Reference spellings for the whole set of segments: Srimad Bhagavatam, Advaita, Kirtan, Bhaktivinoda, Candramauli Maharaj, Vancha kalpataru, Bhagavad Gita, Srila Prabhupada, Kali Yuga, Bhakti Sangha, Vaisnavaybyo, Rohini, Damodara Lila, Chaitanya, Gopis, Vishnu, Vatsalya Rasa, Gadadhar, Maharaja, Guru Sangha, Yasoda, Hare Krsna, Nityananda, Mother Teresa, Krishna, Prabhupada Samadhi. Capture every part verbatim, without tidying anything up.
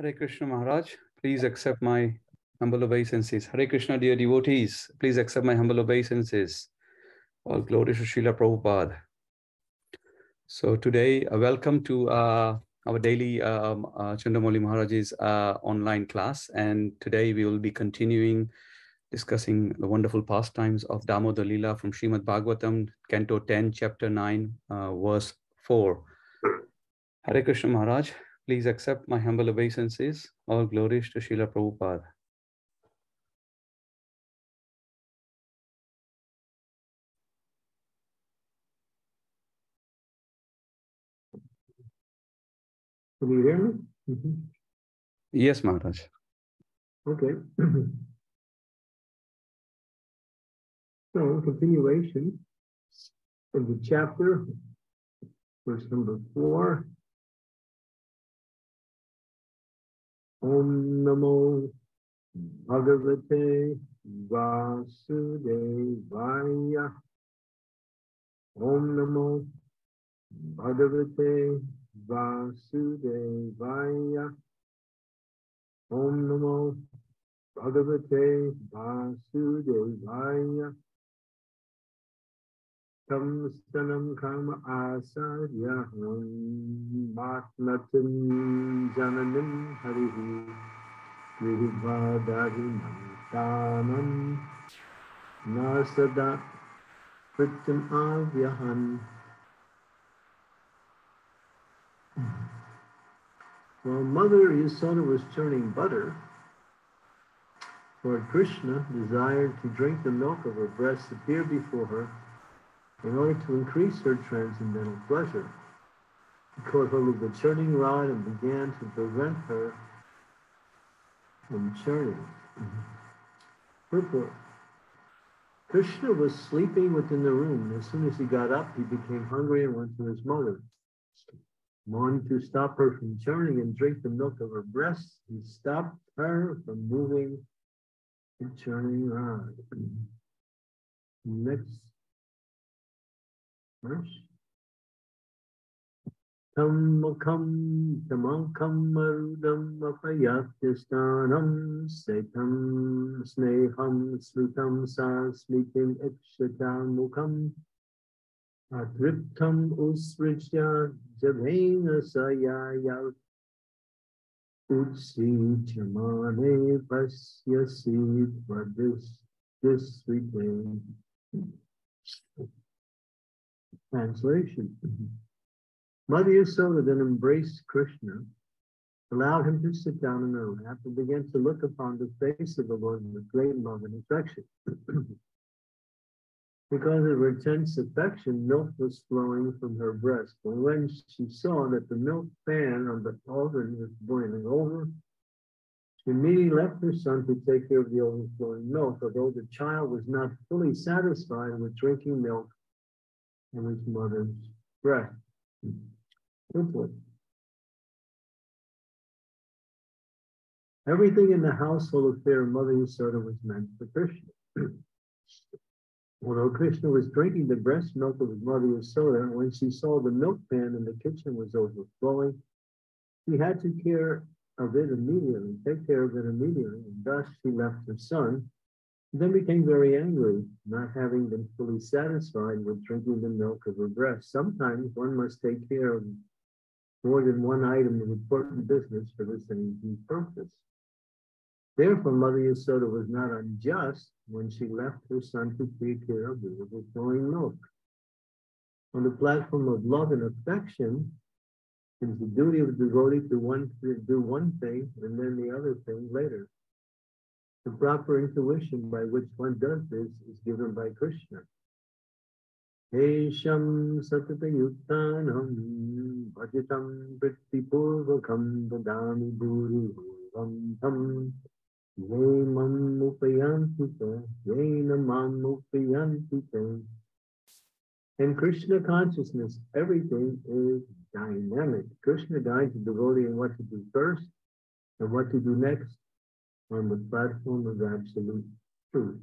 Hare Krishna Maharaj, please accept my humble obeisances. Hare Krishna, dear devotees, please accept my humble obeisances. All glory to Srila Prabhupada. So today, uh, welcome to uh, our daily um, uh, Candramauli Maharaj's uh, online class. And today we will be continuing discussing the wonderful pastimes of Damodara Lila from Srimad Bhagavatam, Canto ten, Chapter nine, uh, Verse four. Hare Krishna Maharaj, please accept my humble obeisances. All glories to Srila Prabhupada. Can you hear me? Mm-hmm. Yes, Maharaj. Okay. So, in continuation of the chapter, verse number four. Om Namo Bhagavate Vasudevaya. Om Namo Bhagavate Vasudevaya. Om Namo Bhagavate Vasudevaya. Tam stanam kama asaryaham matnatim jananim harihi nirvadarinam tanam nasada prittam avyahan. While Mother Yasoda was churning butter, Lord Krishna, desired to drink the milk of her breasts, appeared before her in order to increase her transcendental pleasure. He caught hold of the churning rod and began to prevent her from churning. Purport. Krishna was sleeping within the room. As soon as he got up, he became hungry and went to his mother. Wanting to stop her from churning and drink the milk of her breasts, he stopped her from moving the churning rod. Next. Tamakam tamakam marudam apayatyastanam setam sneham slutam sa smitim ekshatamukam atriptam usrijya javena sayaya utsi chamane pasyasi vadis disvitem. Translation. Mother Yasoda then embraced Krishna, allowed him to sit down in her lap, and began to look upon the face of the Lord with great love and affection. Because of her intense affection, milk was flowing from her breast. But when she saw that the milk pan on the altar was boiling over, she immediately left her son to take care of the overflowing milk, although the child was not fully satisfied with drinking milk from his mother's breath. Everything in the household affair of Mother Yasoda was meant for Krishna. Although Krishna was drinking the breast milk of his Mother Yasoda, when she saw the milk pan in the kitchen was overflowing, she had to care of it immediately, take care of it immediately, and thus she left her son. Then became very angry, not having been fully satisfied with drinking the milk of her breast. Sometimes one must take care of more than one item of important business for the same purpose. Therefore, Mother Yasoda was not unjust when she left her son to take care of the overflowing milk. On the platform of love and affection, it is the duty of a devotee to, one, to do one thing and then the other thing later. The proper intuition by which one does this is given by Krishna. Hesham satatayuttanam bhajatam prittipurvakam dadami bhurivam tam yemam upayantita yenamam upayantita. In Krishna consciousness, everything is dynamic. Krishna guides the devotee in what to do first and what to do next on the platform of absolute truth.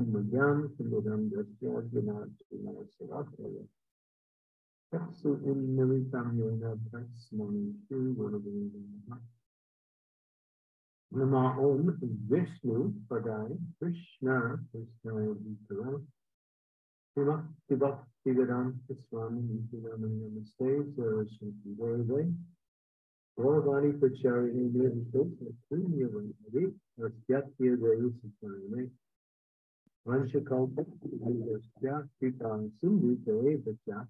Sambhujam, Sambhujam, Drasya, Guna, Guna, Sarataya. Tatsu in Militam Yona, Pratsmani, Shri Vanavinda. Nama Om, Vishnu, Padai, Krishna, Krishna, Vitaram. Srimati Bhakti Vedanta Swami, Vitanamani Namaste, Saraswati Vardai. Gauravani Pachari, India, and Shosha, Punya Vandari, Rasyatya Deusatane. Vancha kalpataru, Rasyatya Sundhita, Vacha.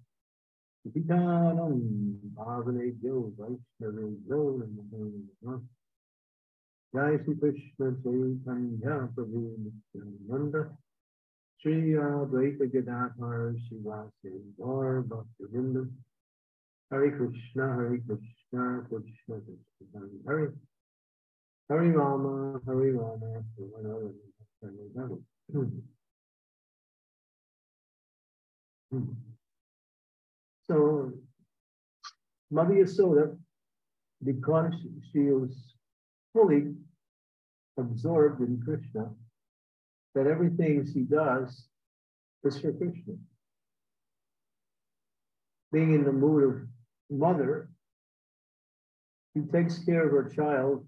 Vitanam, Bhavane, Yo, Vaisnavaybyo, and Maharaj. Jai Shri Krishna, Chaitanya, Prabhu, Nityananda. Shri Advaita Gadadhar, Shivase, Gaur, Bhaktivinoda. Hare Krishna, Hare Krishna, Krishna Krishna, Hare Hare Rama, Hare Rama, Hare Rama, Hare Rama. So, Mother Yasoda, because she was fully absorbed in Krishna, that everything she does is for Krishna. Being in the mood of mother, she takes care of her child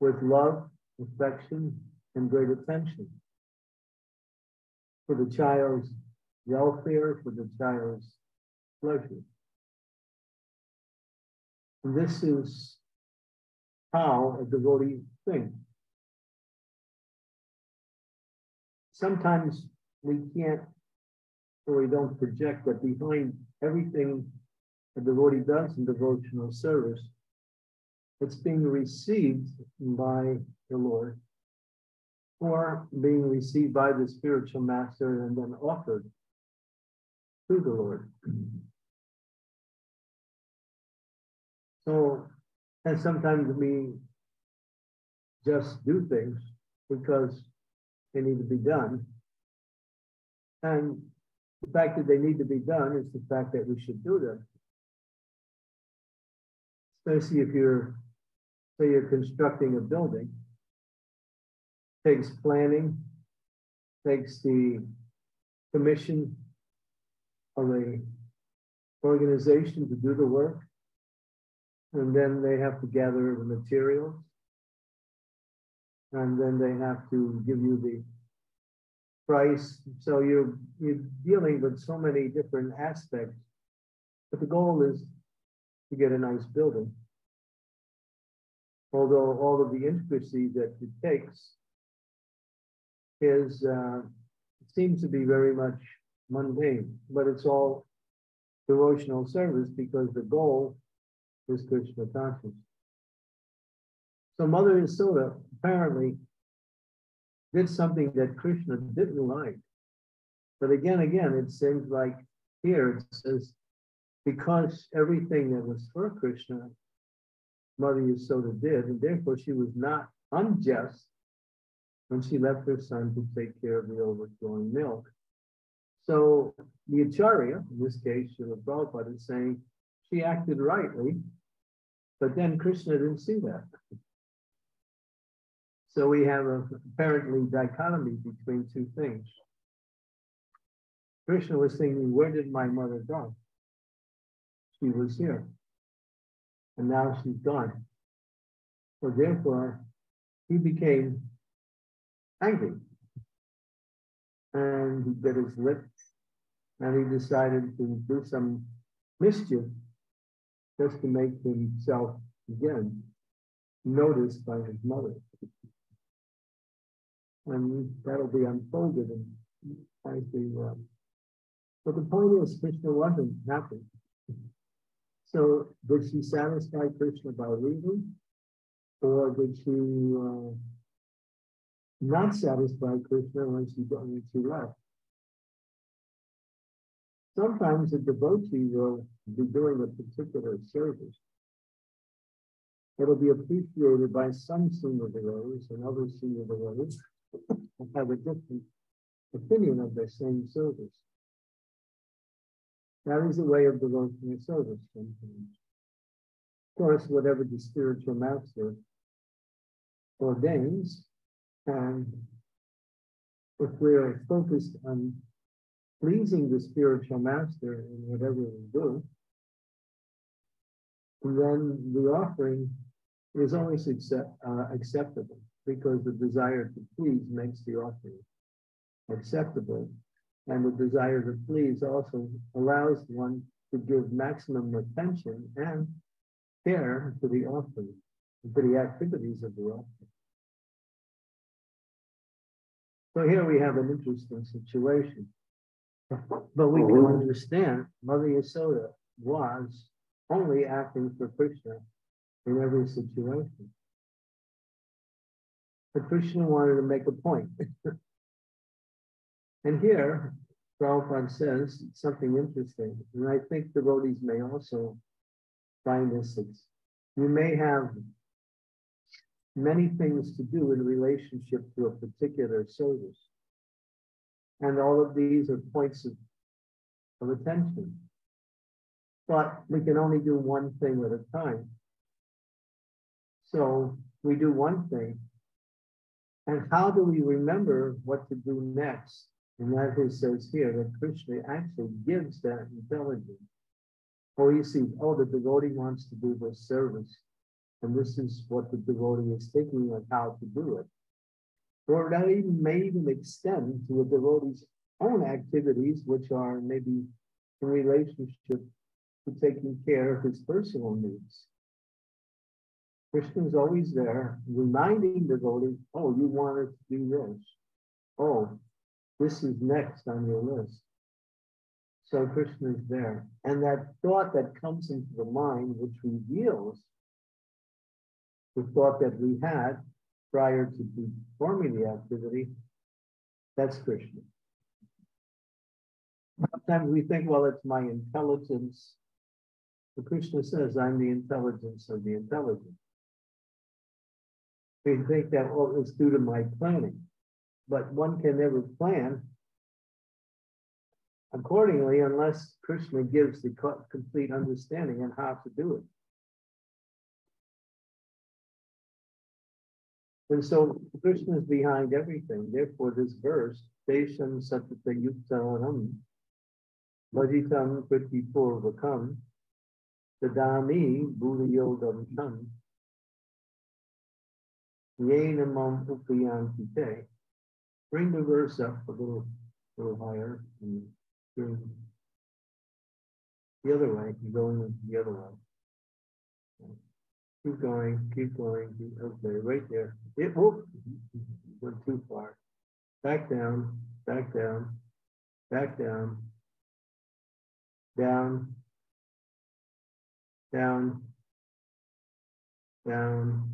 with love, affection, and great attention for the child's welfare, for the child's pleasure. And this is how a devotee thinks. Sometimes we can't, or we don't project that behind everything a devotee does in devotional service, it's being received by the Lord, or being received by the spiritual master and then offered to the Lord. So, and sometimes we just do things because they need to be done. And the fact that they need to be done is the fact that we should do them. Especially if you're, say you're constructing a building, it takes planning, takes the commission of an organization to do the work, and then they have to gather the materials, and then they have to give you the price. So you're, you're dealing with so many different aspects, but the goal is to get a nice building. Although all of the intricacy that it takes is, uh, seems to be very much mundane, but it's all devotional service because the goal is Krishna consciousness. So Mother Yasoda apparently did something that Krishna didn't like. But again, again, it seems like here it says, because everything that was for Krishna, Mother Yasoda did, and therefore she was not unjust when she left her son to take care of the overflowing milk. So the Acharya, in this case, Srila Prabhupada, is saying she acted rightly, but then Krishna didn't see that. So we have a, apparently dichotomy between two things. Krishna was thinking, where did my mother go? She was here. And now she's gone. So therefore, he became angry. And he bit his lip. And he decided to do some mischief just to make himself again noticed by his mother. And that'll be unfolded as we will. But the point is, Krishna wasn't happy. So, did she satisfy Krishna by leaving? Or did she uh, not satisfy Krishna when she, when she left? Sometimes a devotee will be doing a particular service. It'll be appreciated by some senior devotees and other senior devotees have a different opinion of the same service. That is a way of devotional service sometimes. Of course, whatever the spiritual master ordains, and if we are focused on pleasing the spiritual master in whatever we do, then the offering is always accept, uh, acceptable, because the desire to please makes the offering acceptable. And the desire to please also allows one to give maximum attention and care to the offering, to the activities of the offering. So here we have an interesting situation. But we can understand Mother Yasoda was only acting for Krishna in every situation. But Krishna wanted to make a point. And here, Prabhupada says something interesting, and I think devotees may also find this. You may have many things to do in relationship to a particular service, and all of these are points of, of attention. But we can only do one thing at a time. So we do one thing, and how do we remember what to do next? And that is, says here that Krishna actually gives that intelligence. Oh, you see, oh, the devotee wants to do this service, and this is what the devotee is thinking of how to do it. Or that even may even extend to a devotee's own activities, which are maybe in relationship to taking care of his personal needs. Krishna is always there, reminding the devotee, oh, you wanted to do this. Oh, this is next on your list. So Krishna is there. And that thought that comes into the mind, which reveals the thought that we had prior to performing the activity, that's Krishna. Sometimes we think, well, it's my intelligence. But Krishna says, I'm the intelligence of the intelligence. We think that, well, it's due to my planning. But one can never plan accordingly unless Krishna gives the complete understanding on how to do it. And so Krishna is behind everything. Therefore, this verse, Desham Satata Yuktanam, Vajitam Pritipurvakam, Tadami Buddhayodam Tam, Yenamam Upiyantite. Bring the verse up a little, little higher and the other way, going the other way. Keep going, keep going, keep, okay, right there. It whoop, went too far. Back down, back down, back down, down, down, down.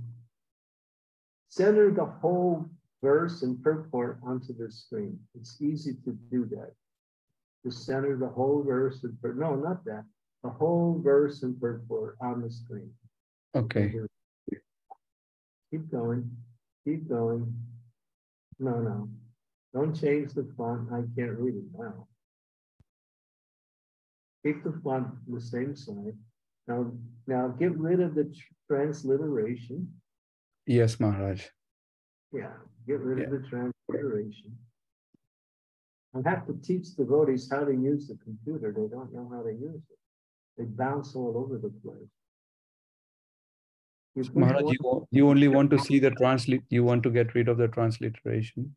Center the whole verse and purport onto the screen. It's easy to do that. To center the whole verse and purport. No, not that. The whole verse and purport on the screen. Okay. Keep going. Keep going. No, no. Don't change the font. I can't read it now. Keep the font the same size. Now, now get rid of the transliteration. Yes, Maharaj. Yeah, get rid yeah. of the transliteration. I have to teach devotees how to use the computer. They don't know how to use it. They bounce all over the place. You so Maharaj, you, you only want to see the translate, you want to get rid of the transliteration?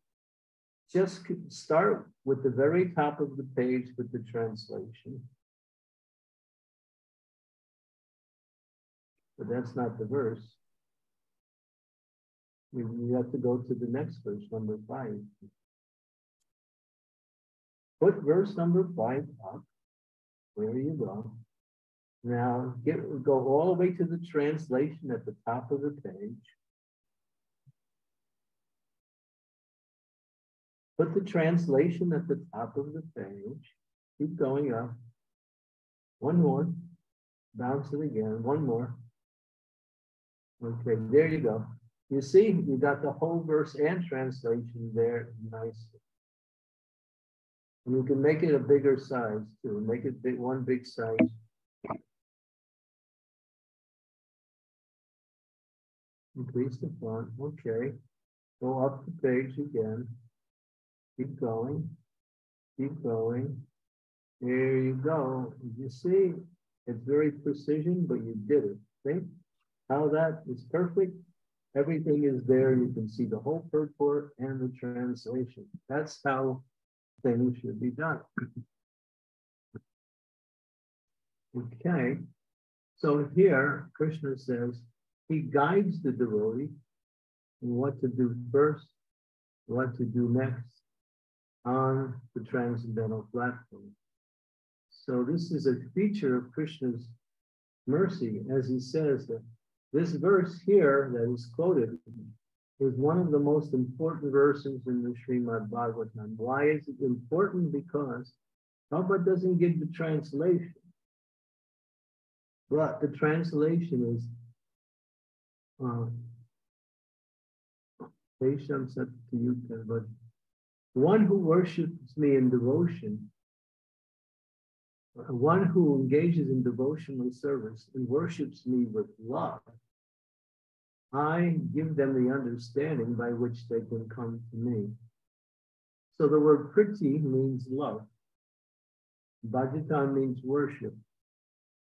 Just start with the very top of the page with the translation. But that's not the verse. You have to go to the next verse, number five. Put verse number five up. There you go. Now get, go all the way to the translation at the top of the page. Put the translation at the top of the page. Keep going up. One more. Bounce it again. One more. Okay, there you go. You see, you got the whole verse and translation there nicely. And you can make it a bigger size too. Make it big, one big size. Increase the font. Okay. Go up the page again. Keep going. Keep going. There you go. You see, it's very precision, but you did it. Think how that is perfect. Everything is there. You can see the whole purport and the translation. That's how things should be done. Okay. So here, Krishna says, he guides the devotee in what to do first, what to do next on the transcendental platform. So this is a feature of Krishna's mercy, as he says that this verse here that is quoted is one of the most important verses in the Srimad Bhagavatam. Why is it important? Because Prabhupada doesn't give the translation, but the translation is uh, but the one who worships me in devotion, one who engages in devotional service and worships me with love, I give them the understanding by which they can come to me. So the word priti means love. Bhajata means worship.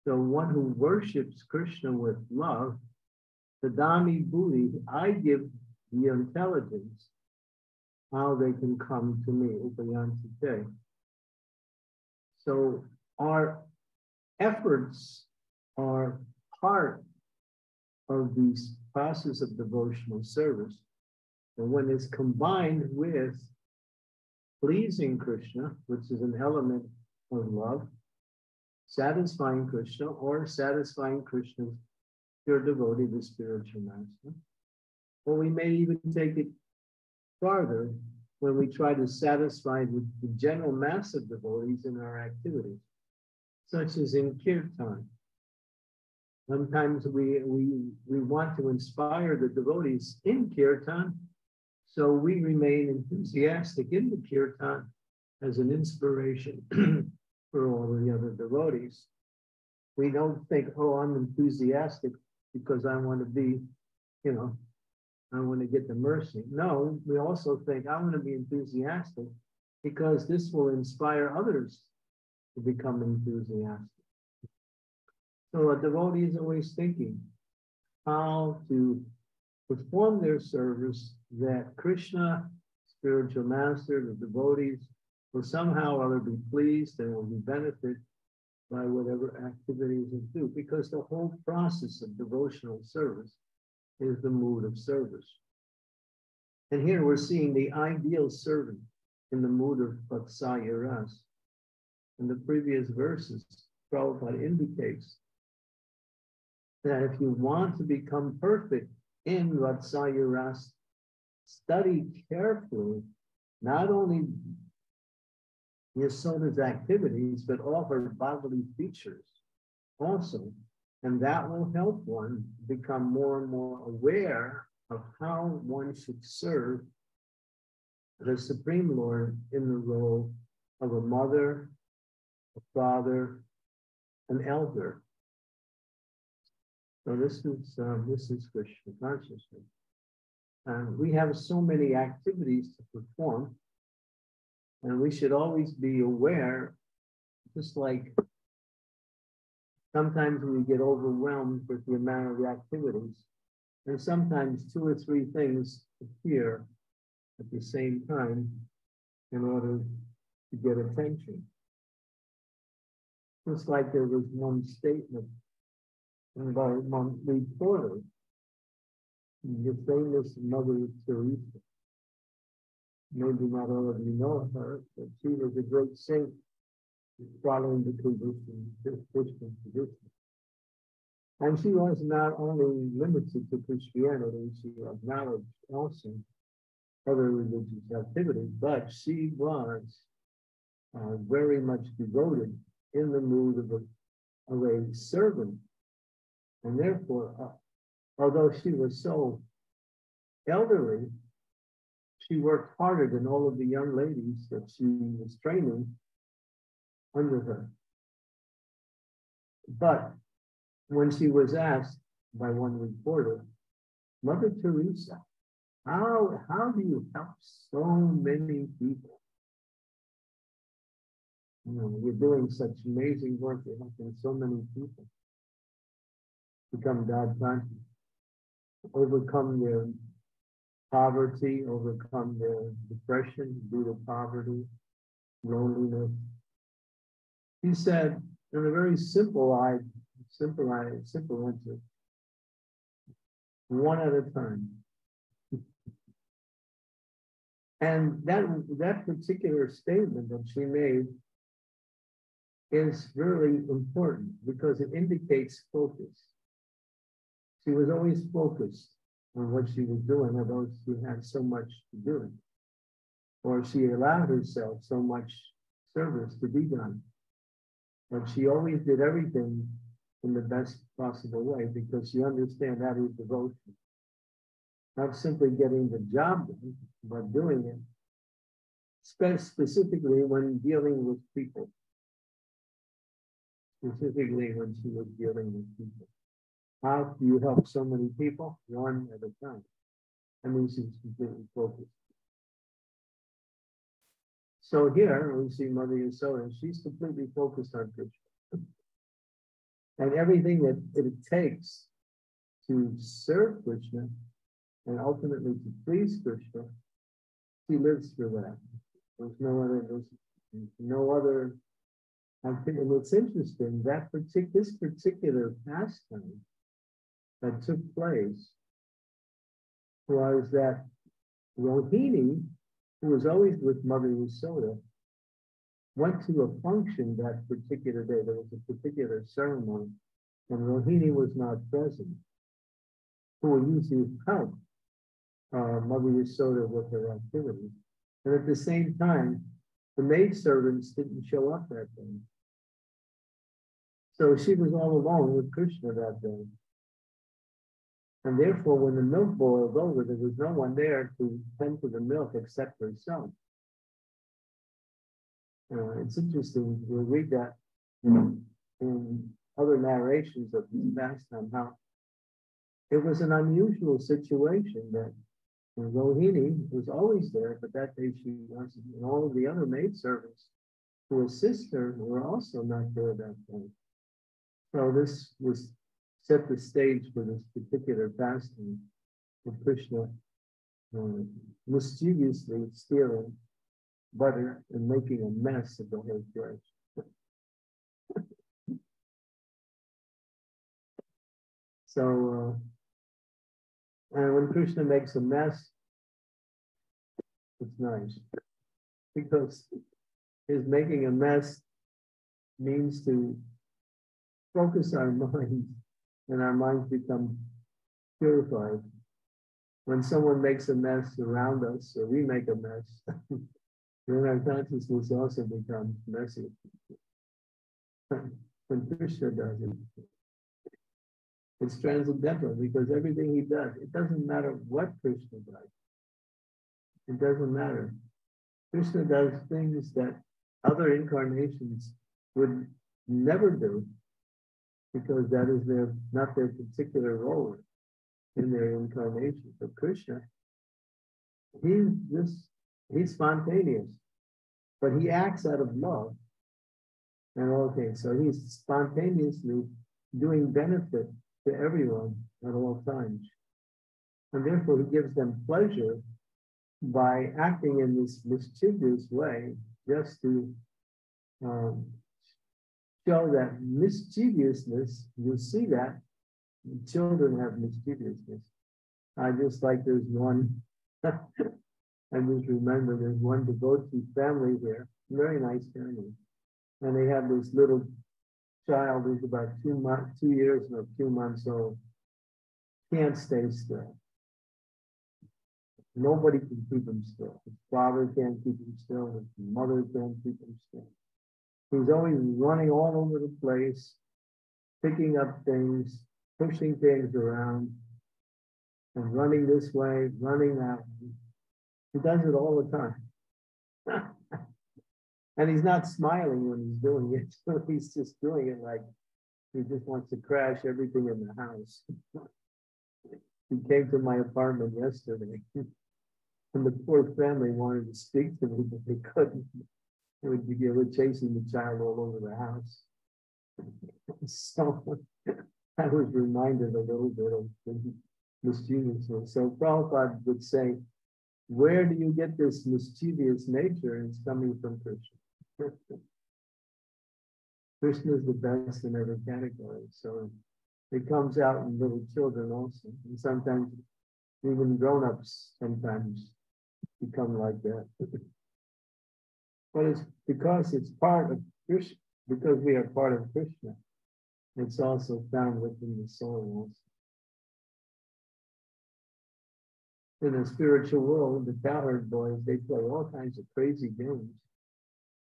So one who worships Krishna with love, tadami bhuti, I give the intelligence how they can come to me, upayantite. So our efforts are part of this process of devotional service. And when it's combined with pleasing Krishna, which is an element of love, satisfying Krishna or satisfying Krishna's pure devotee, the spiritual master. Or we may even take it farther when we try to satisfy the, the general mass of devotees in our activities, such as in kirtan. Sometimes we, we, we want to inspire the devotees in kirtan, so we remain enthusiastic in the kirtan as an inspiration for all the other devotees. We don't think, oh, I'm enthusiastic because I want to be, you know, I want to get the mercy. No, we also think, I want to be enthusiastic because this will inspire others to become enthusiastic. So a devotee is always thinking how to perform their service that Krishna, spiritual master, the devotees will somehow or other be pleased and will be benefited by whatever activities they do, because the whole process of devotional service is the mood of service. And here we're seeing the ideal servant in the mood of Vatsalya Rasa. In the previous verses, Prabhupada indicates that if you want to become perfect in Vatsalya Rasa, study carefully not only Yasoda's activities, but all her bodily features also. And that will help one become more and more aware of how one should serve the Supreme Lord in the role of a mother, a father, an elder. So this is uh, this is Krishna consciousness. And we have so many activities to perform, and we should always be aware, just like sometimes we get overwhelmed with the amount of activities, and sometimes two or three things appear at the same time in order to get attention. Just like there was one statement by one reporter, the famous Mother Teresa. Maybe not all of you know her, but she was a great saint, following the tradition, Christian tradition. And she was not only limited to Christianity, she acknowledged also other religious activities, but she was uh, very much devoted in the mood of a, of a servant. And therefore, uh, although she was so elderly, she worked harder than all of the young ladies that she was training under her. But when she was asked by one reporter, Mother Teresa, how, how do you help so many people? you know, you're doing such amazing work, you're helping so many people become God conscious, overcome their poverty, overcome their depression due to poverty, loneliness. He said, in a very simple, I, simple, I, simple answer, one at a time. And that, that particular statement that she made is really important because it indicates focus. She was always focused on what she was doing, although she had so much to do, or she allowed herself so much service to be done. But she always did everything in the best possible way because she understands that is devotion. Not simply getting the job done, but doing it, Spe specifically when dealing with people. Specifically when she was dealing with people. How do you help so many people? One at a time. I mean, she's completely focused. So here we see Mother Yasoda, she's completely focused on Krishna. And everything that it takes to serve Krishna and ultimately to please Krishna, she lives through that. There's no other, there's no other. And it's interesting that partic this particular pastime that took place was that Rohini, who was always with Mother Yasoda, went to a function that particular day. There was a particular ceremony, and Rohini was not present, who would usually help uh, Mother Yasoda with her activities. And at the same time, the maidservants didn't show up that day. So she was all alone with Krishna that day. And therefore, when the milk boiled over, there was no one there to tend to the milk except herself. Uh, it's interesting, we'll read that in, in other narrations of this pastime, how it was an unusual situation that Rohini was always there, but that day she wasn't. And all of the other maidservants who assist her were also not there that day. So this was set the stage for this particular fasting of Krishna uh, mischievously stealing butter and making a mess of the whole church. So, uh, and when Krishna makes a mess, it's nice because his making a mess means to focus our minds. And our minds become purified. When someone makes a mess around us, or we make a mess, then our consciousness also becomes messy. When Krishna does it, it's transcendental because everything he does, it doesn't matter what Krishna does. It doesn't matter. Krishna does things that other incarnations would never do, because that is their, not their particular role in their incarnation. But Krishna, he's just, he's spontaneous, but he acts out of love. And okay, so he's spontaneously doing benefit to everyone at all times. And therefore he gives them pleasure by acting in this mischievous way, just to, um, show that mischievousness. You'll see that children have mischievousness. I just like there's one, I just remember there's one devotee family here, very nice family. And they have this little child who's about two months, two years and a few months old, can't stay still. Nobody can keep him still. His father can't keep him still, his mother can't keep him still. He's always running all over the place, picking up things, pushing things around, and running this way, running that way. He does it all the time. And he's not smiling when he's doing it. So he's just doing it like he just wants to crash everything in the house. He came to my apartment yesterday, and the poor family wanted to speak to me, but they couldn't. It would be they were chasing the child all over the house. So I was reminded a little bit of the mischievousness. So Prabhupada would say, where do you get this mischievous nature? It's coming from Krishna. Krishna is the best in every category. So it comes out in little children also. And sometimes even grown-ups sometimes become like that. But it's because it's part of Krishna, because we are part of Krishna, it's also found within the soul also. In the spiritual world, the cowherd boys, they play all kinds of crazy games.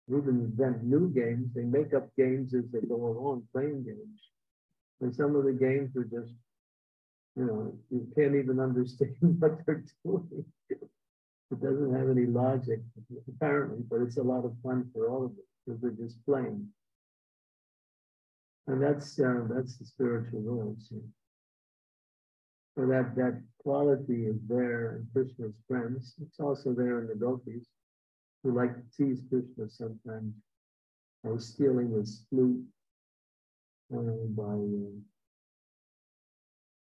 Reuben invent new games. They make up games as they go along, playing games. And some of the games are just, you know, you can't even understand what they're doing. It doesn't have any logic, apparently, but it's a lot of fun for all of us because they're just playing. And that's uh, that's the spiritual world, see. So that, that quality is there in Krishna's friends. It's also there in the Gopis, who like to tease Krishna sometimes by stealing his flute, uh, by uh,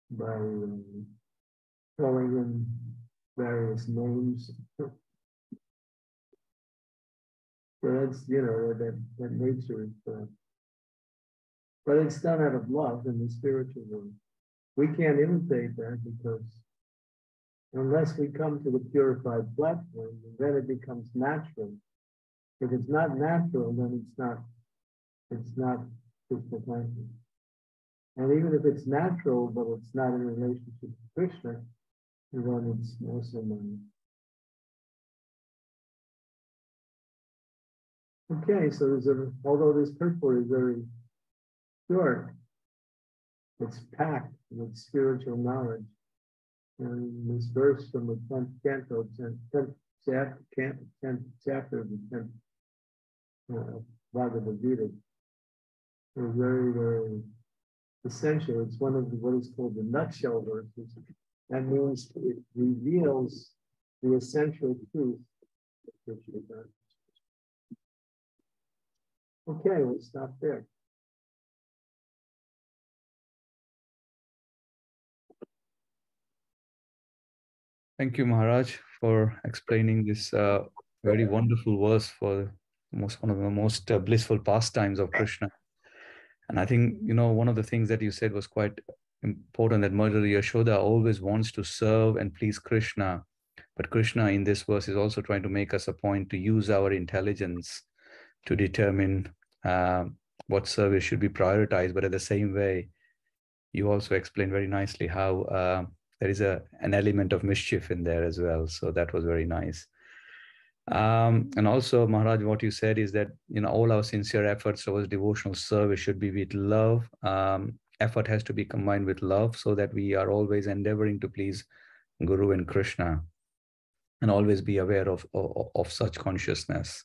by uh, calling him various names. So that's, you know, that, that nature is there. But it's done out of love in the spiritual world. We can't imitate that because unless we come to the purified platform, then it becomes natural. If it's not natural, then it's not, it's not Krishna conscious. And even if it's natural, but it's not in relationship to Krishna, then it's also money. Okay, so there's a, although this purport is very short, it's packed with spiritual knowledge. And this verse from the tenth canto, tenth chapter, tenth chapter of the tenth uh, Bhagavad Gita, is very, very essential. It's one of the, what is called the nutshell verses. That means it reveals the essential truth of Krishna consciousness. Okay, we'll stop there. Thank you, Maharaj, for explaining this uh, very wonderful verse for most, one of the most uh, blissful pastimes of Krishna. And I think, you know, one of the things that you said was quite important, that Mother Yasoda always wants to serve and please Krishna. But Krishna in this verse is also trying to make us a point to use our intelligence to determine uh, what service should be prioritized. But at the same way, you also explained very nicely how uh, there is a, an element of mischief in there as well. So that was very nice. Um, and also, Maharaj, what you said is that, you know, all our sincere efforts towards devotional service should be with love. Um, effort has to be combined with love so that we are always endeavoring to please Guru and Krishna and always be aware of, of, of such consciousness.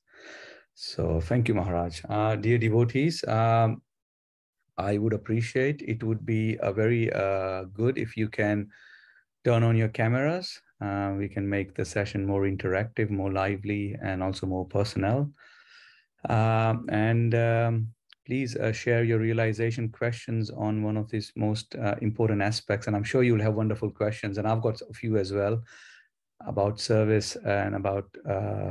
So thank you, Maharaj. Uh, dear devotees, um, I would appreciate, it would be a very uh, good if you can turn on your cameras. Uh, we can make the session more interactive, more lively, and also more personal. Uh, and um, please uh, share your realization questions on one of these most uh, important aspects. And I'm sure you'll have wonderful questions. And I've got a few as well about service and about uh,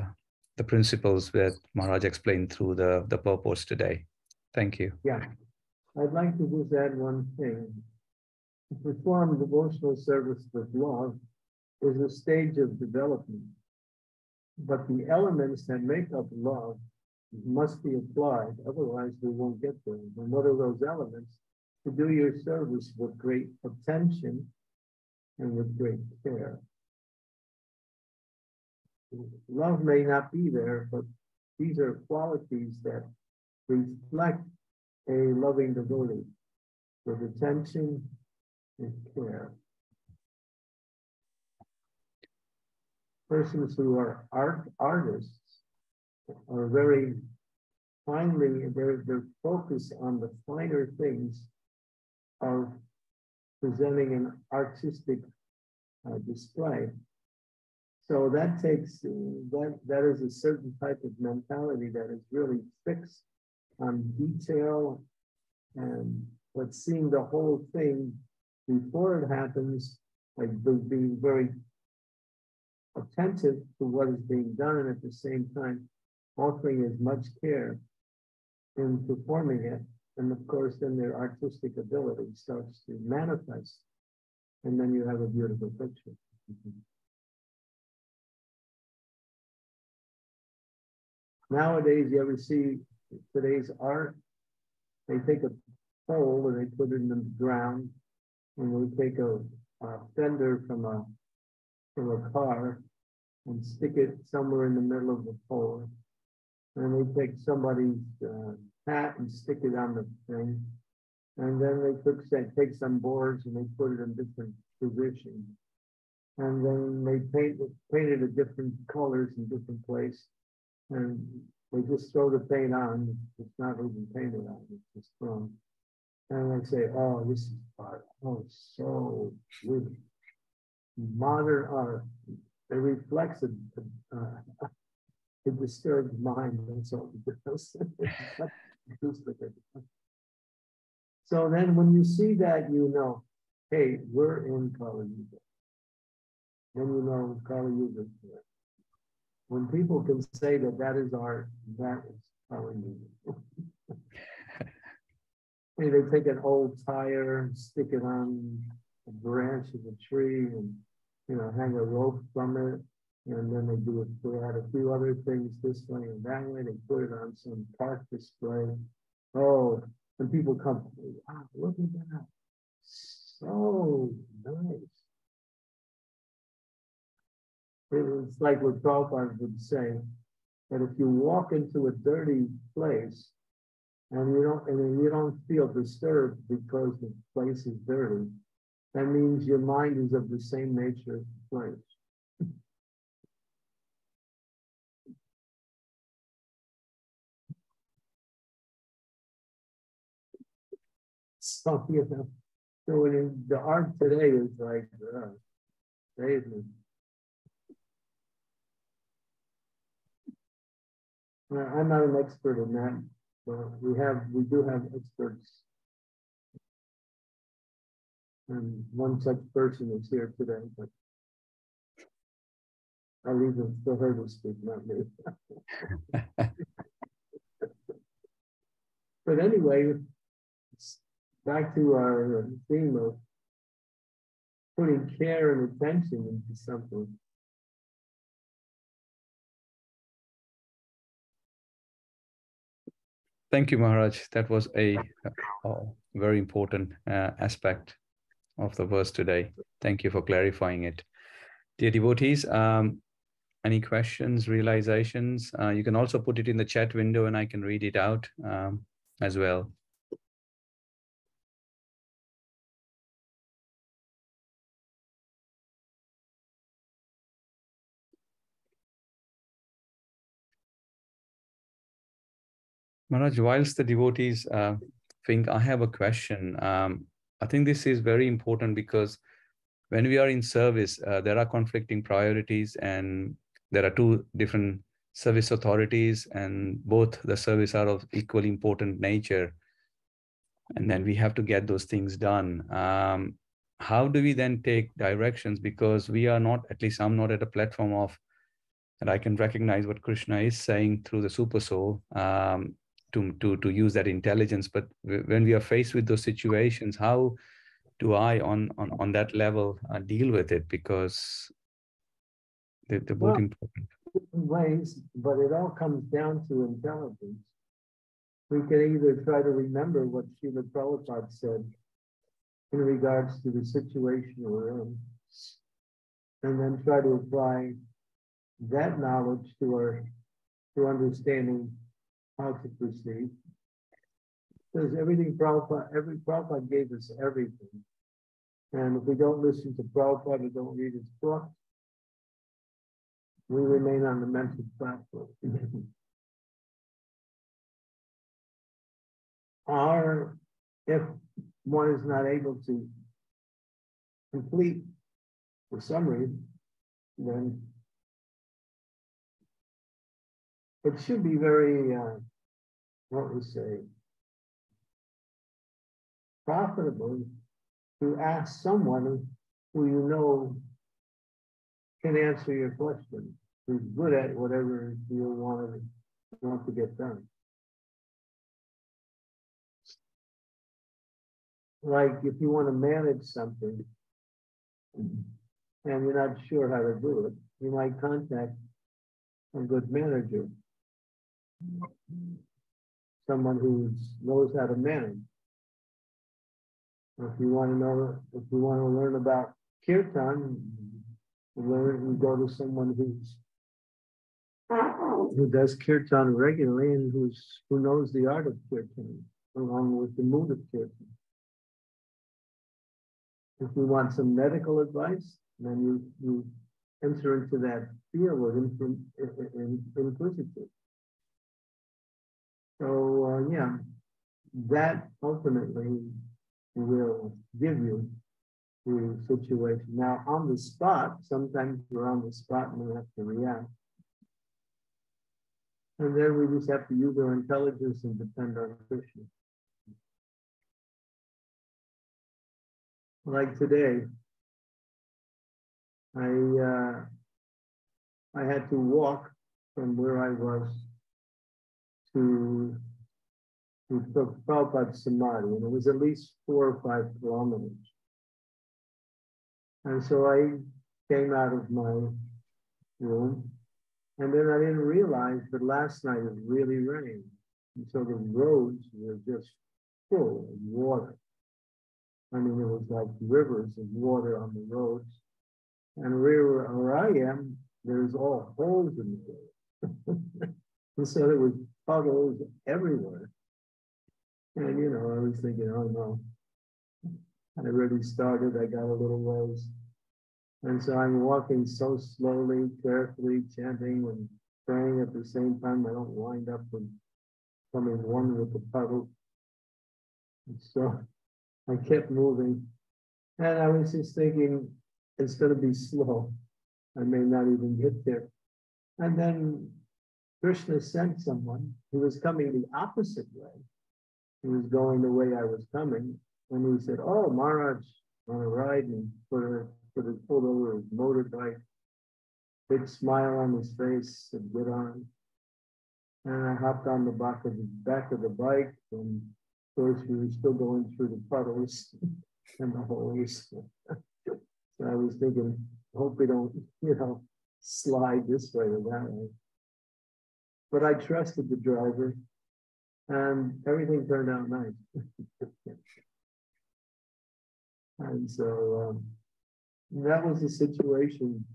the principles that Maharaj explained through the, the purports today. Thank you. Yeah, I'd like to just add one thing. To perform devotional service with love is a stage of development, but the elements that make up love must be applied, otherwise we won't get there. And what are those elements? To do your service with great attention and with great care. Love may not be there, but these are qualities that reflect a loving devotee with attention and care. Persons who are art artists are very finely, their, their focus on the finer things of presenting an artistic uh, display. So that takes, that, that is a certain type of mentality that is really fixed on detail and but seeing the whole thing before it happens, like being very attentive to what is being done and at the same time offering as much care in performing it. And of course, then their artistic ability starts to manifest. And then you have a beautiful picture. Mm-hmm. Nowadays, you ever see today's art? They take a pole and they put it in the ground, and we take a, a fender from a from a car and stick it somewhere in the middle of the pole. And they take somebody's uh, hat and stick it on the thing. And then they, put, they take some boards and they put it in different positions. And then they paint, paint it in different colors in different places. And they just throw the paint on. It's not even painted on, it's just thrown. And they say, oh, this is art. Oh, it's so beautiful. Modern art. It reflects a, uh, a disturbed mind. That's all it does. So then when you see that, you know, hey, we're in Kali Yuga. Then you know Kali Yuga is here. When people can say that that is art, that is Kali Yuga. Hey, they take an old tire and stick it on a branch of a tree and, you know, hang a rope from it. And then they do it, they add a few other things this way and that way. They put it on some park display. Oh, and people come, wow, look at that. So nice. It's like what Prabhupada would say, that if you walk into a dirty place and you don't, and you don't feel disturbed because the place is dirty, that means your mind is of the same nature as the place. So, you know, so when it, the art today is like, uh, save me. Well, I'm not an expert in that, but we have, we do have experts. And one such person is here today, but I'll leave it for her to speak, not me. But anyway, back to our theme of putting care and attention into something. Thank you, Maharaj. That was a uh, very important uh, aspect of the verse today. Thank you for clarifying it. Dear devotees, um, any questions, realizations? Uh, you can also put it in the chat window and I can read it out um, as well. Maharaj, whilst the devotees uh, think, I have a question, um, I think this is very important because when we are in service, uh, there are conflicting priorities and there are two different service authorities and both the service are of equally important nature. And then we have to get those things done. Um, how do we then take directions? Because we are not, at least I'm not at a platform of, and I can recognize what Krishna is saying through the Super Soul. Um, To, to, to use that intelligence. But when we are faced with those situations, how do I on, on, on that level uh, deal with it? Because they're, they're both well, important. Different ways, but it all comes down to intelligence. We can either try to remember what Srila Prabhupada said in regards to the situation we're in, and then try to apply that knowledge to our to understanding how to proceed, because everything Prabhupada, every Prabhupada gave us everything. And if we don't listen to Prabhupada, we don't read his book, we remain on the mental platform. Or if one is not able to complete the summary, then it should be very, uh, what we say, profitable to ask someone who you know can answer your question, who's good at whatever you want to, want to get done. Like if you want to manage something and you're not sure how to do it, you might contact a good manager, someone who knows how to manage. If you want to know, if you want to learn about kirtan, you learn, you go to someone who's who does kirtan regularly and who's who knows the art of kirtan along with the mood of kirtan. If you want some medical advice, then you, you enter into that field with inquisitive. So uh, yeah, that ultimately will give you the situation. Now on the spot, sometimes we're on the spot and we have to react. And then we just have to use our intelligence and depend on Krishna. Like today, I uh, I had to walk from where I was to to Prabhupada Samadhi, and it was at least four or five kilometers. And so I came out of my room, and then I didn't realize that last night it really rained, and so the roads were just full of water. I mean, it was like rivers of water on the roads. And where, where I am, there's all holes in the road. And so there was puddles everywhere. And, you know, I was thinking, oh, no. I already started. I got a little ways. And so I'm walking so slowly, carefully, chanting and praying at the same time. I don't wind up with coming one with the puddle. And so I kept moving, and I was just thinking, it's going to be slow. I may not even get there. And then Krishna sent someone who was coming the opposite way. He was going the way I was coming, and he said, "Oh, Maharaj, on a ride," and put a, put a, pulled over his motorbike, big smile on his face, said, "Get on." And I hopped on the back of the back of the bike and. Of course, we were still going through the puddles and the holes. So I was thinking, hope we don't, you know, slide this way or that way. But I trusted the driver, and everything turned out nice. And so um, that was a situation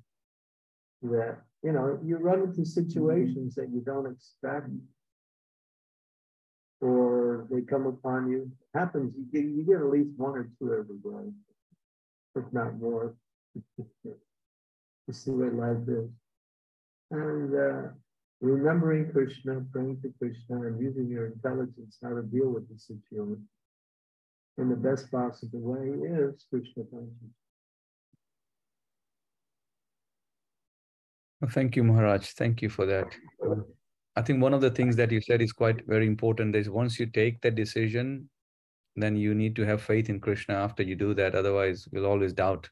that, you know, you run into situations that you don't expect. Or they come upon you. It happens. You get, you get at least one or two every day, if not more. You see what life is. And uh, remembering Krishna, praying to Krishna, and using your intelligence how to deal with the situation in the best possible way is Krishna consciousness. Well, thank you, Maharaj. Thank you for that. I think one of the things that you said is quite very important is once you take that decision, then you need to have faith in Krishna after you do that. Otherwise, you'll always doubt.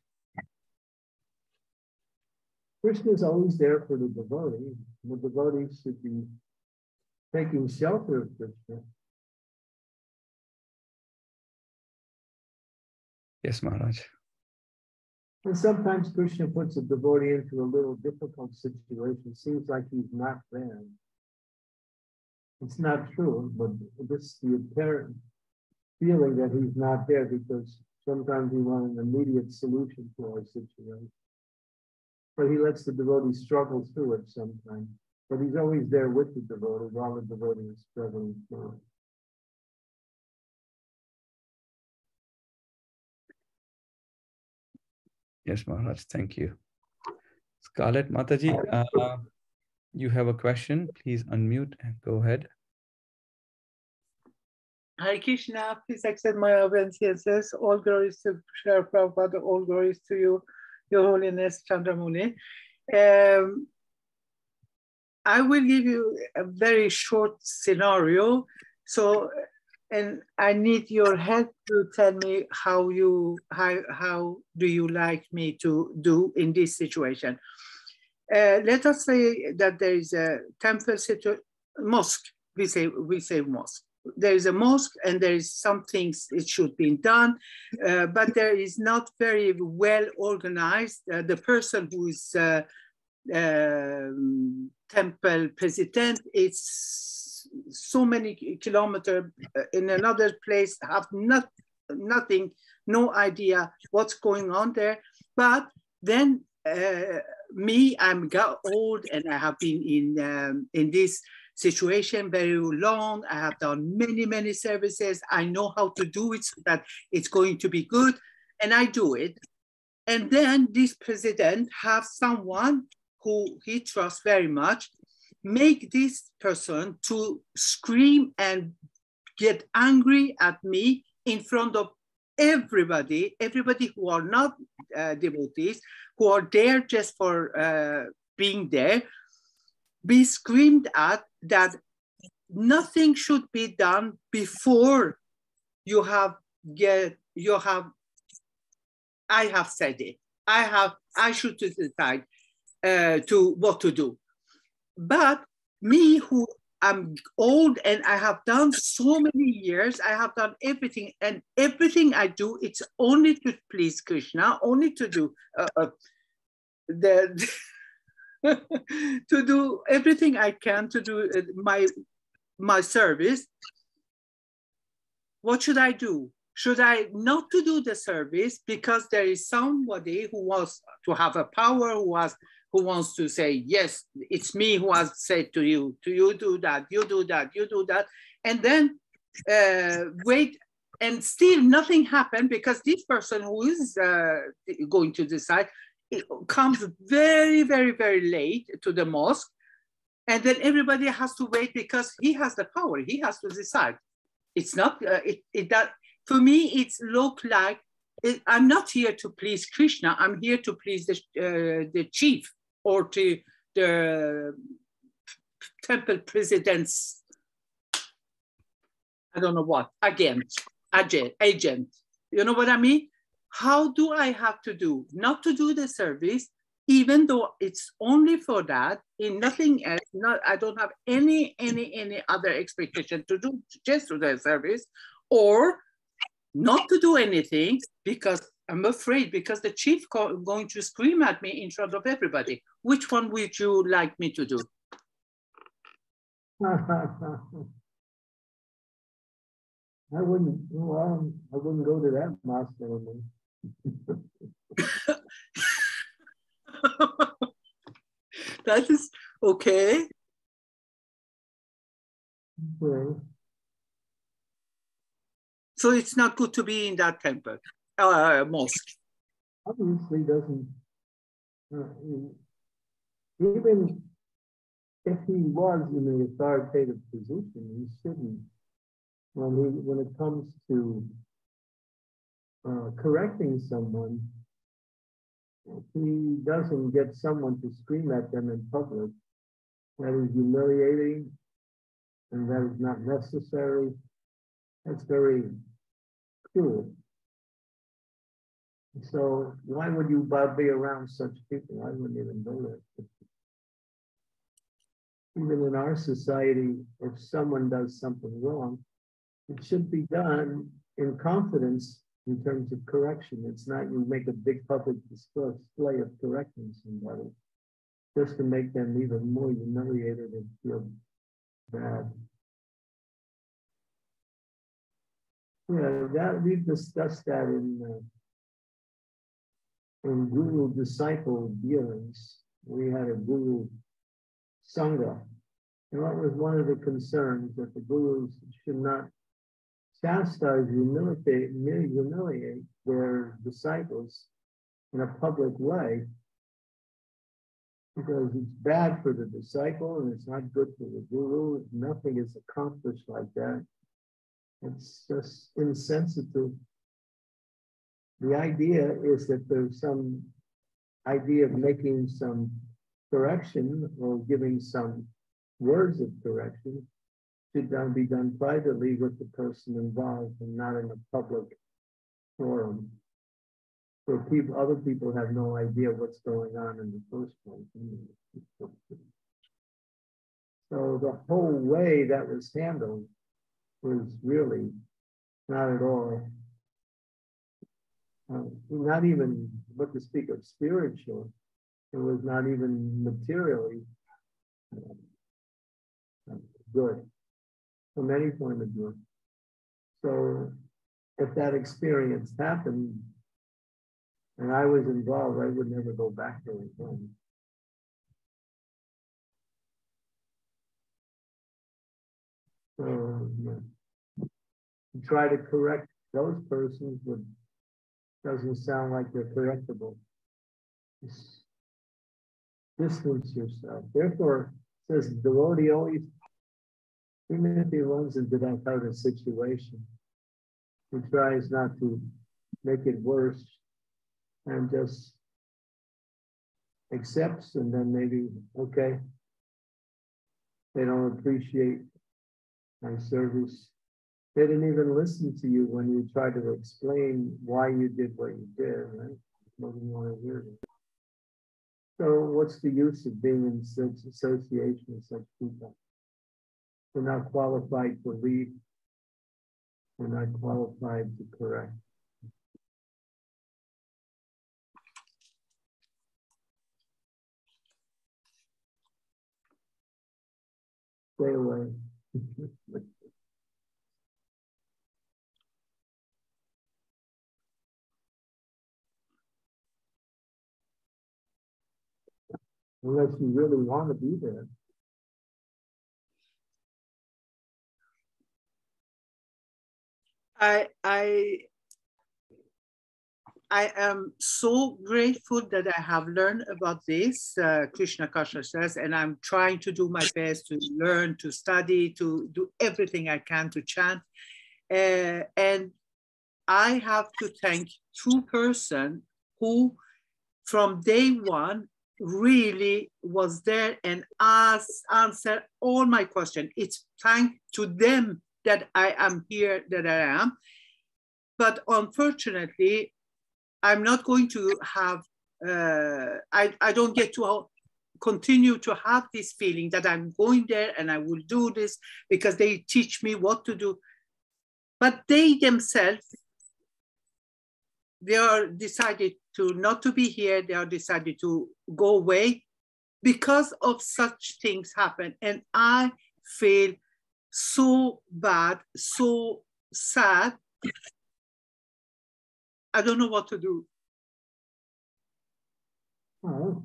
Krishna is always there for the devotee. The devotee should be taking shelter of Krishna. Yes, Maharaj. And sometimes Krishna puts a devotee into a little difficult situation. Seems like he's not there. It's not true, but this the apparent feeling that he's not there because sometimes we want an immediate solution to our situation. But he lets the devotee struggle through it sometimes. But he's always there with the devotee while the devotee is struggling through it. Yes, Maharaj, thank you. Scarlett Mataji. Uh, You have a question, please unmute and go ahead. Hare Krishna, please accept my obeisances. All glories to Srila Prabhupada, all glories to you, Your Holiness Chandramouli. Um, I will give you a very short scenario. So, and I need your help to tell me how you, how, how do you like me to do in this situation? Uh, let us say that there is a temple, mosque, we say, we say mosque. There is a mosque and there is some things it should be done, uh, but there is not very well organized. Uh, the person who is uh, um, temple president, it's so many kilometers in another place, have not, nothing, no idea what's going on there. But then uh, me, I'm got old and I have been in, um, in this situation very long. I have done many, many services. I know how to do it so that it's going to be good. And I do it. And then this president has someone who he trusts very much, make this person to scream and get angry at me in front of everybody, everybody who are not uh, devotees, who are there just for uh, being there, be screamed at that nothing should be done before you have get, you have, I have said it. I have, I should decide uh, to what to do. But me who I'm old and I have done so many years, I have done everything, and everything I do, it's only to please Krishna, only to do uh, uh, the, to do everything I can to do my, my service. What should I do? Should I not to do the service because there is somebody who wants to have a power, who was, who wants to say, yes, it's me who has said to you, to you do that, you do that, you do that, and then uh, wait, and still nothing happened because this person who is uh, going to decide, it comes very, very, very late to the mosque, and then everybody has to wait because he has the power, he has to decide. It's not, uh, it, it that. For me, it's look like it, I'm not here to please Krishna. I'm here to please the uh, the chief or to the temple president's. I don't know what agent, agent, agent. You know what I mean? How do I have to do? Not to do the service, even though it's only for that. In nothing else. Not I don't have any any any other expectation to do just to the service, or not to do anything because I'm afraid, because the chief is going to scream at me in front of everybody. Which one would you like me to do? I wouldn't, well, I wouldn't go to that mosque. That is okay. Okay. So it's not good to be in that temple, uh, mosque. Obviously doesn't, uh, even if he was in an authoritative position, he shouldn't, when, he, when it comes to uh, correcting someone, he doesn't get someone to scream at them in public. That is humiliating, and that is not necessary. That's very cruel. So why would you be around such people? I wouldn't even know that. Even in our society, if someone does something wrong, it should be done in confidence in terms of correction. It's not you make a big public display of correcting somebody just to make them even more humiliated and feel bad. Yeah, that we've discussed that in uh, in guru disciple dealings. We had a Guru Sangha, and that was one of the concerns, that the gurus should not chastise, humiliate, humiliate their disciples in a public way, because it's bad for the disciple and it's not good for the guru. Nothing is accomplished like that. It's just insensitive. The idea is that there's some idea of making some correction or giving some words of direction should then be done privately with the person involved and not in a public forum, so people, other people have no idea what's going on in the first place. So the whole way that was handled was really not at all, uh, not even what to speak of spiritual. It was not even materially uh, good from any point of view. So if that experience happened and I was involved, I would never go back to it again. So yeah. Try to correct those persons, but doesn't sound like they're correctable. Just distance yourself. Therefore, it says the devotee always, even if he runs into that kind of situation, he tries not to make it worse and just accepts, and then maybe, okay, they don't appreciate my service. They didn't even listen to you when you tried to explain why you did what you did, right? Nobody wanted to hear it. So what's the use of being in such association with such people? They're not qualified to lead. They're not qualified to correct. Stay away. Unless you really want to be there. I I I am so grateful that I have learned about this, uh, Krishna Kasha says, and I'm trying to do my best to learn, to study, to do everything I can to chant. Uh, and I have to thank two persons who, from day one, really was there and asked, answered all my questions. It's thanks to them that I am here, that I am. But unfortunately, I'm not going to have, uh, I, I don't get to continue to have this feeling that I'm going there and I will do this because they teach me what to do. But they themselves, they are decided to not to be here. They are decided to go away because of such things happen. And I feel so bad, so sad. I don't know what to do. Oh.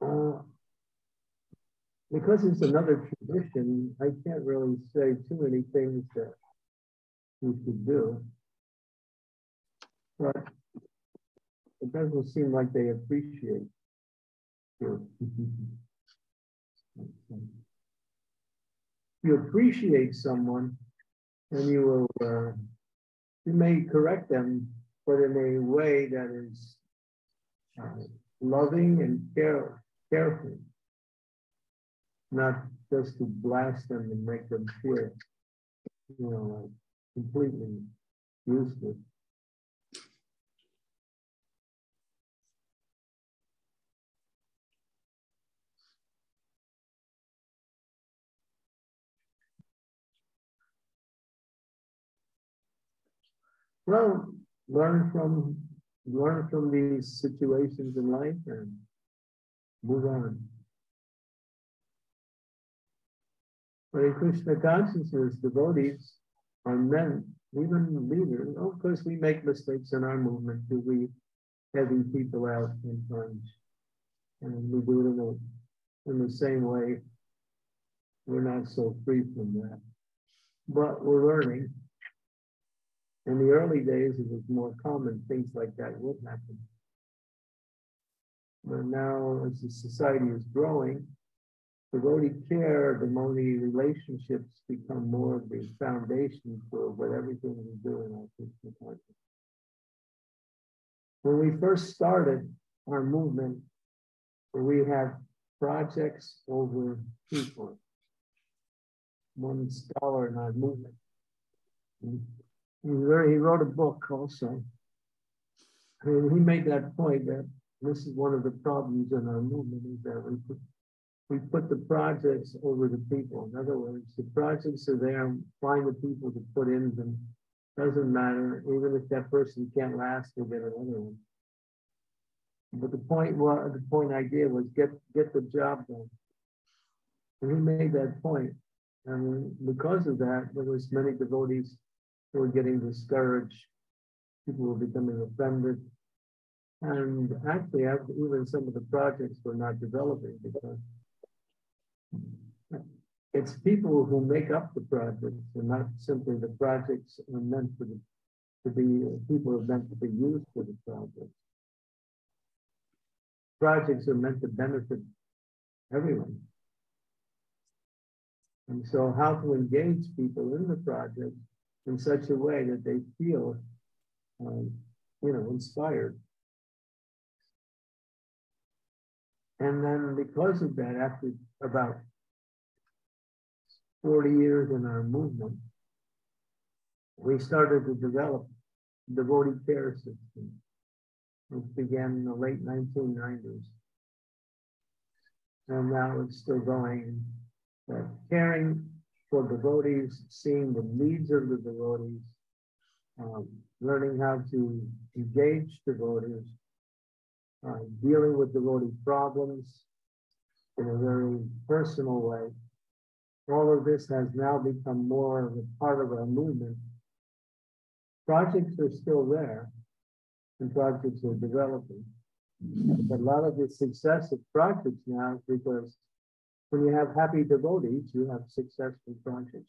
Uh, because it's another tradition, I can't really say too many things that you should do. But it doesn't seem like they appreciate you. You appreciate someone, and you will, uh, you may correct them, but in a way that is uh, loving and care, careful, not just to blast them and make them feel, you know, completely useless. Well, learn from learn from these situations in life and move on. But in Krishna consciousness, devotees are meant, even leaders. Of course, we make mistakes in our movement too. We heavy people out sometimes, and we do it in the, in the same way. We're not so free from that, but we're learning. In the early days, it was more common things like that would happen. But now, as the society is growing, devotee care, devotee relationships become more of the foundation for what everything we do in our Krishna consciousness. When we first started, our movement, where we have projects over people, one scholar in our movement. And he wrote a book also. I mean, he made that point that this is one of the problems in our movement, is that we put, we put the projects over the people. In other words, the projects are there, find the people to put in them. Doesn't matter, even if that person can't last, we'll get another one. But the point was, the point I gave was get, get the job done. And he made that point. And because of that, there was many devotees who were getting discouraged. People were becoming offended. And actually, even some of the projects were not developing, because it's people who make up the projects, and not simply the projects are meant for the, to be, people are meant to be used for the projects. Projects are meant to benefit everyone. And so how to engage people in the project in such a way that they feel, um, you know, inspired. And then because of that, after about forty years in our movement, we started to develop the devotee care system, which began in the late nineteen nineties. And now it's still going. That caring for devotees, seeing the needs of the devotees, um, learning how to engage devotees, uh, dealing with devotee problems in a very personal way. All of this has now become more of a part of our movement. Projects are still there, and projects are developing. But a lot of the success of projects now is because when you have happy devotees, you have successful projects.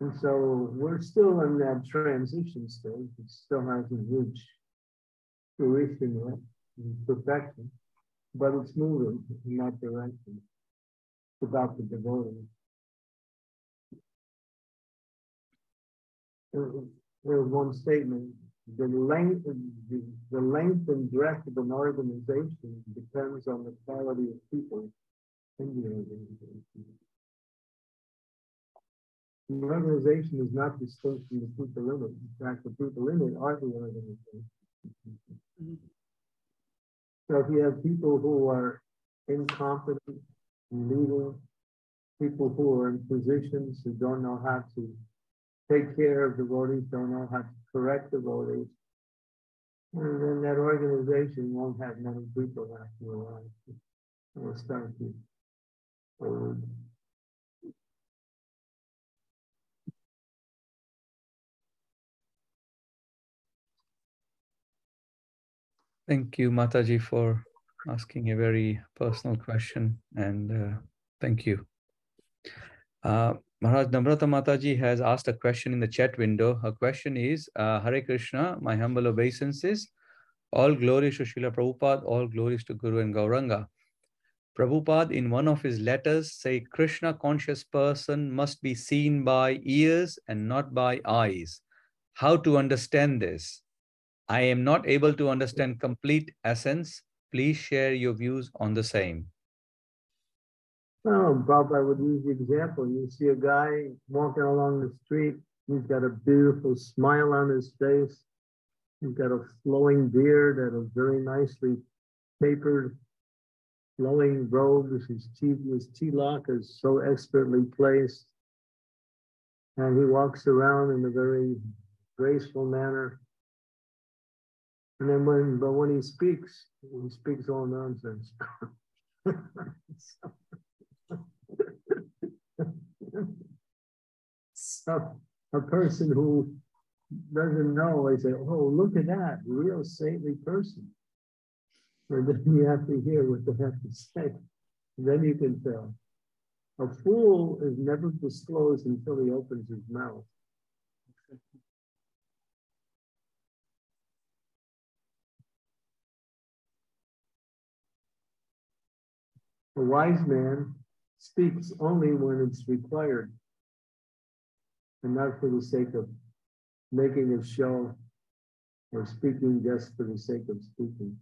And so we're still in that transition stage. It still hasn't reached fruition yet, and perfection, but it's moving in that direction. It's about the devotee. There's one statement. The length, the, the length and breadth of an organization depends on the quality of people in the organization. The organization is not distinct from the people in it. In fact, the people in it are the organization. Mm-hmm. So if you have people who are incompetent in leading, people who are in positions who don't know how to take care of devotees, don't know how to correct devotees, and then that organization won't have many people after a while. It will start to um, Thank you, Mataji, for asking a very personal question, and uh, thank you. Uh, Maharaj Namrata Mataji has asked a question in the chat window. Her question is, uh, Hare Krishna, my humble obeisances. All glories to Srila Prabhupada, all glories to Guru and Gauranga. Prabhupada, in one of his letters, say, Krishna conscious person must be seen by ears and not by eyes. How to understand this? I am not able to understand complete essence. Please share your views on the same. Well, Prabhupada would use the example. You see a guy walking along the street, he's got a beautiful smile on his face, he's got a flowing beard and a very nicely tapered, flowing robe, his tilak is so expertly placed, and he walks around in a very graceful manner. And then when, but when he speaks, he speaks all nonsense. so, So a person who doesn't know, I say, oh, look at that, real saintly person. And then you have to hear what they have to say. And then you can tell. A fool is never disclosed until he opens his mouth. A wise man speaks only when it's required. and not for the sake of making a show or speaking just for the sake of speaking.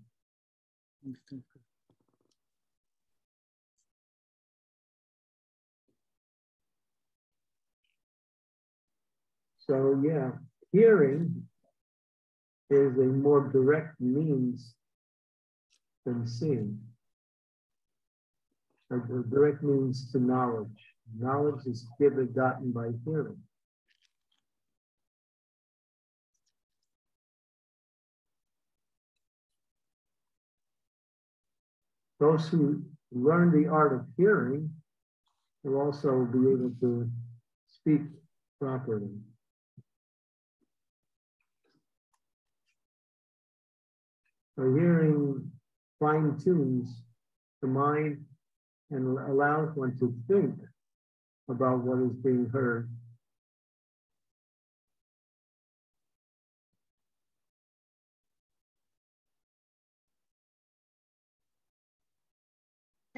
So yeah, hearing is a more direct means than seeing. A direct means to knowledge. Knowledge is given, gotten by hearing. Those who learn the art of hearing will also be able to speak properly. So hearing fine-tunes the mind and allows one to think about what is being heard.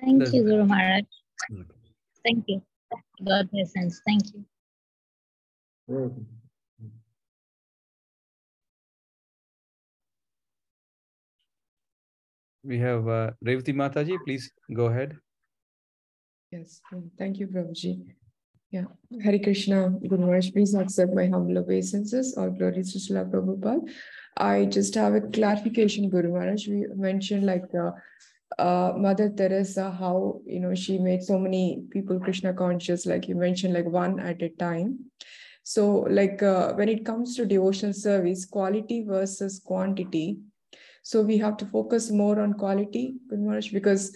Thank you, Guru Maharaj. Thank you. God bless us. Thank you. Welcome. We have uh, Revati Mataji, please go ahead. Yes, thank you, Prabhuji. Yeah, Hare Krishna, Guru Maharaj, please accept my humble obeisances. All glories to Srila Prabhupada. I just have a clarification, Guru Maharaj. We mentioned like uh, uh, Mother Teresa, how, you know, she made so many people Krishna conscious, like you mentioned, like one at a time. So like uh, when it comes to devotional service, quality versus quantity, so we have to focus more on quality, Guru Maharaj, because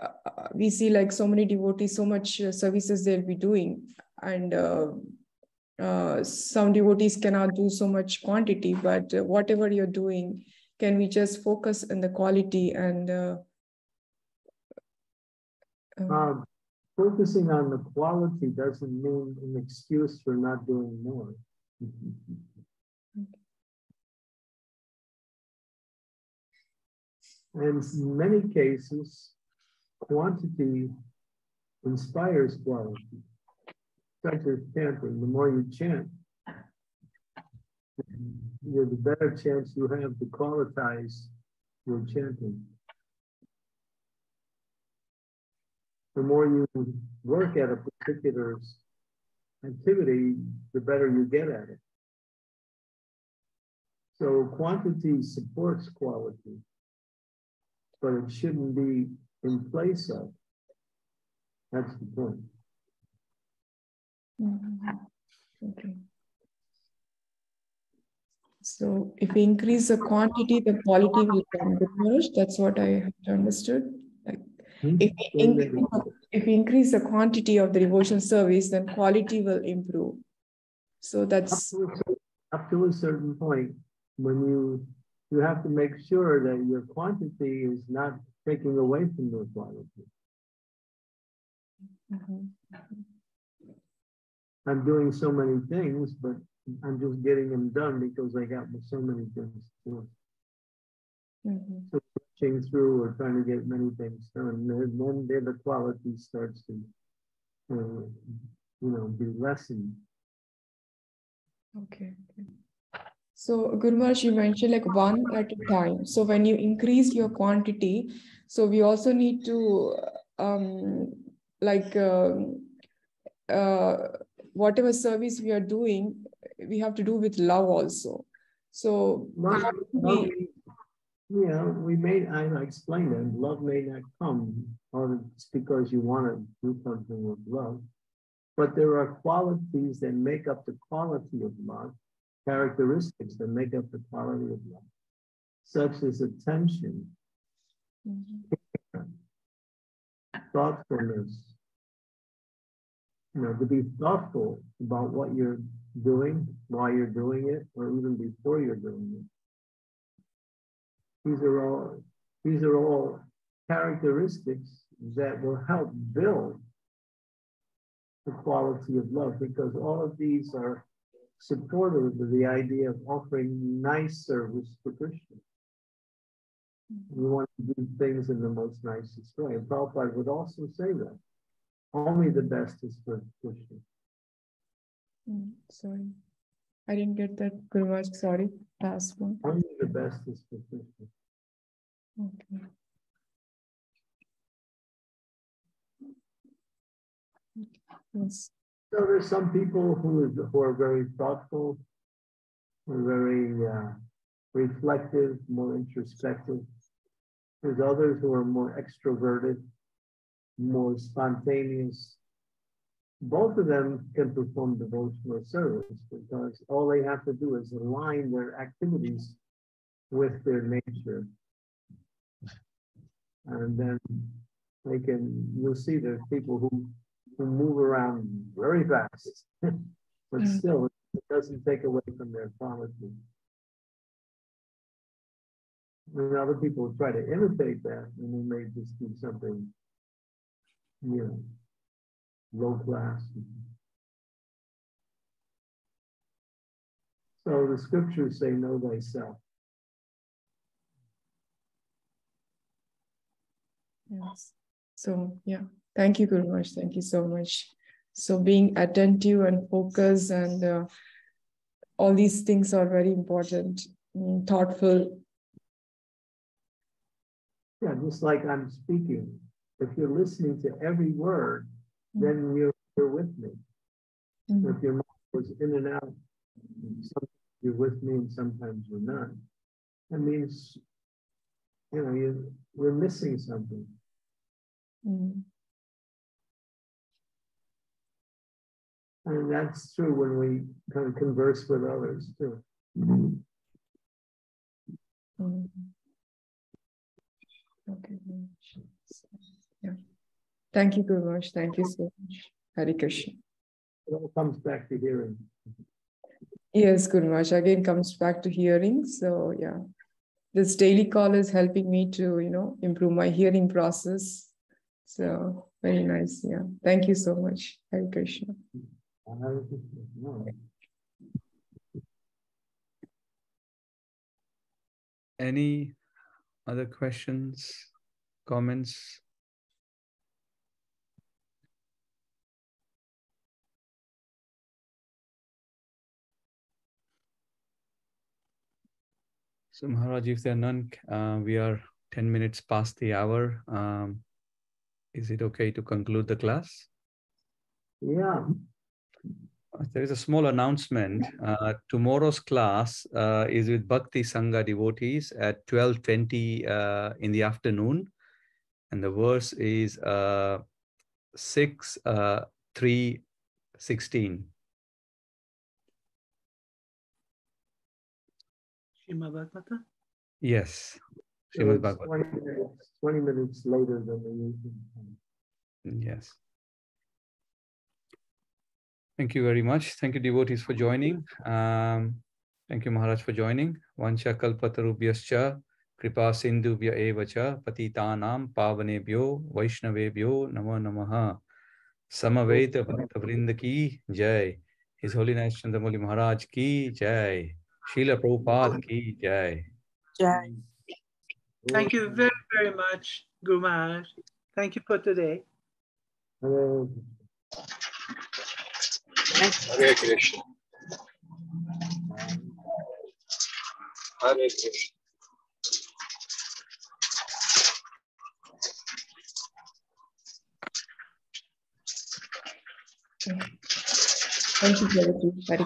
uh, we see like so many devotees, so much uh, services they'll be doing. And uh, uh, some devotees cannot do so much quantity, but uh, whatever you're doing, can we just focus on the quality and... Uh, uh, uh, focusing on the quality doesn't mean an excuse for not doing more. And in many cases, quantity inspires quality. Such as chanting, the more you chant, you have the better chance you have to qualitize your chanting. The more you work at a particular activity, the better you get at it. So quantity supports quality, but it shouldn't be in place of. That's the point. Mm-hmm. Okay. So if we increase the quantity, the quality will come to flourish. That's what I have understood. Like mm-hmm. if, we increase, if we increase the quantity of the devotional service, then quality will improve. So that's up to a certain, up to a certain point when you You have to make sure that your quantity is not taking away from your quality. Mm-hmm. I'm doing so many things, but I'm just getting them done because I got so many things to do. Mm-hmm. So pushing through or trying to get many things done, and then the quality starts to, uh, you know, be lessened. Okay. Okay. So, Guru Maharaj, you mentioned like one at a time. So, when you increase your quantity, so we also need to, um, like, uh, uh, whatever service we are doing, we have to do with love also. So, love, love, yeah, we may, I explained that love may not come, or it's because you want to do something with love, but there are qualities that make up the quality of love. Characteristics that make up the quality of love, such as attention, mm-hmm. thoughtfulness. You know, to be thoughtful about what you're doing, why you're doing it, or even before you're doing it. These are all, these are all characteristics that will help build the quality of love, because all of these are supportive of the idea of offering nice service to Krishna. We want to do things in the most nicest way. And Prabhupada would also say that. Only the best is for Krishna. Mm, sorry, I didn't get that, Guru Maharaj. Sorry, last one. Only the best is for Krishna. Okay. Yes. So there's some people who, is, who are very thoughtful, who are very uh, reflective, more introspective. There's others who are more extroverted, more spontaneous. Both of them can perform devotional service because all they have to do is align their activities with their nature. And then they can, you'll see there's people who, who move around very fast, but still it doesn't take away from their quality. And other people try to imitate that, and they may just do something, you know, low class. So the scriptures say, know thyself. Yes. So, yeah. Thank you, Guru Maharaj. Thank you so much. So being attentive and focused and uh, all these things are very important, mm, thoughtful. Yeah, just like I'm speaking, if you're listening to every word, then you're, you're with me. Mm-hmm. If your mind goes in and out, sometimes you're with me and sometimes you're not. That means, you know, you we're missing something. Mm-hmm. And that's true when we kind of converse with others too. Mm-hmm. Okay. Yeah. Thank you, Guru Maharaj. Thank you so much. Hare Krishna. It all comes back to hearing. Yes, Guru Maharaj. Again, comes back to hearing. So, yeah. This daily call is helping me to, you know, improve my hearing process. So, very nice. Yeah. Thank you so much. Hare Krishna. Hare Krishna. Any other questions, comments? So Maharaj, if there are none, uh, we are ten minutes past the hour. Um, is it okay to conclude the class? Yeah. There is a small announcement. Uh, tomorrow's class uh, is with Bhakti Sangha devotees at twelve twenty uh, in the afternoon. And the verse is uh, six, three, sixteen. Srimad Bhagavatam? Yes. Srimad Bhagavatam. twenty minutes, twenty minutes later than the usual time. Yes. Thank you very much. Thank you, devotees, for joining. Um, thank you, Maharaj, for joining. Vancha kalpataru bhyascha, kripa sindhu bhya evacha, patitanam pavanebhyo, vaisnavaybyo, namo namaha. Samaveta bhakta vrinda ki jai. His Holiness Candramauli Maharaj ki jai. Srila Prabhupada ki jai. Jai. Thank you very, very much, Guru Maharaj. Thank you for today. Hello. Hare Krishna. Hare Krishna. Thank you, Hare Krishna.